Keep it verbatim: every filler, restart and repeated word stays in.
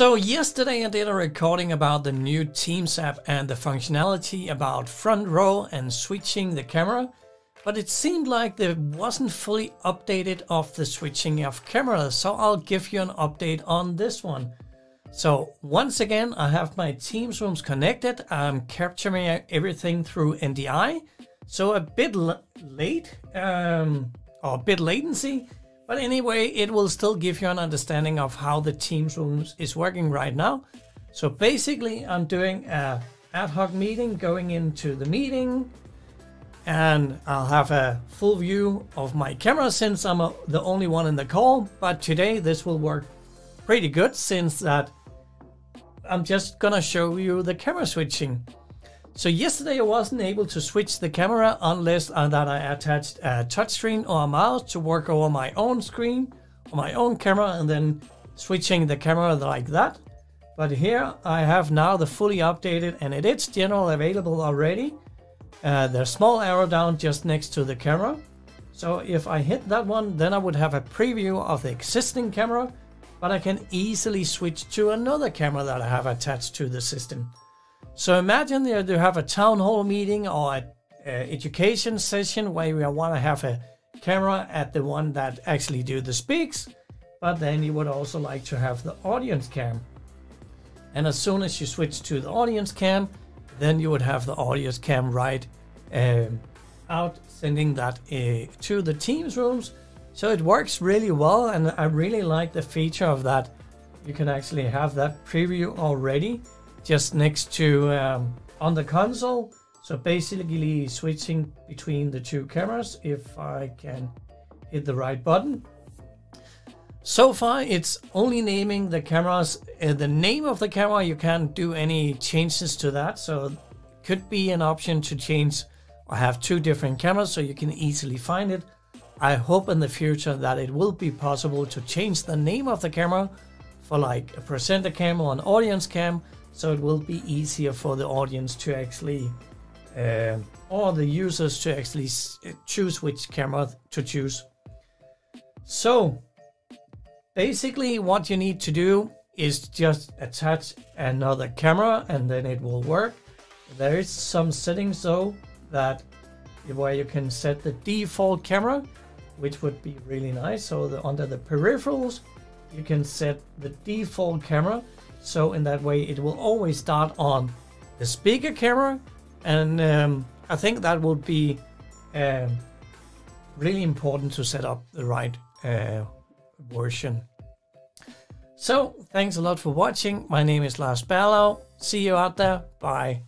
So yesterday I did a recording about the new Teams app and the functionality about front row and switching the camera, but it seemed like there wasn't fully updated of the switching of cameras, so I'll give you an update on this one. So once again, I have my Teams Rooms connected. I'm capturing everything through N D I, so a bit late um, or a bit latency. But anyway, it will still give you an understanding of how the Teams Rooms is working right now. So basically, I'm doing an ad hoc meeting, going into the meeting, and I'll have a full view of my camera since I'm a, the only one in the call. But today, this will work pretty good since that I'm just gonna show you the camera switching. So yesterday I wasn't able to switch the camera unless uh, that I attached a touchscreen or a mouse to work over my own screen or my own camera and then switching the camera like that. But here I have now the fully updated and it is generally available already. Uh, there's a small arrow down just next to the camera. So if I hit that one, then I would have a preview of the existing camera, but I can easily switch to another camera that I have attached to the system. So imagine that you have a town hall meeting or an education session where you want to have a camera at the one that actually do the speaks, but then you would also like to have the audience cam. And as soon as you switch to the audience cam, then you would have the audience cam right um, out, sending that uh, to the Teams Rooms. So it works really well, and I really like the feature of that. You can actually have that preview already just next to um, on the console. So basically switching between the two cameras if I can hit the right button. So far it's only naming the cameras, uh, the name of the camera. You can't do any changes to that. So it could be an option to change or have two different cameras so you can easily find it. I hope in the future that it will be possible to change the name of the camera for like a presenter cam or an audience cam. So it will be easier for the audience to actually, uh, or the users to actually choose which camera to choose. So basically what you need to do is just attach another camera and then it will work. There is some settings though that where you can set the default camera, which would be really nice. So the, under the peripherals, you can set the default camera. So in that way, it will always start on the speaker camera. And um, I think that would be um, really important to set up the right uh, version. So thanks a lot for watching. My name is Lars Bello. See you out there. Bye.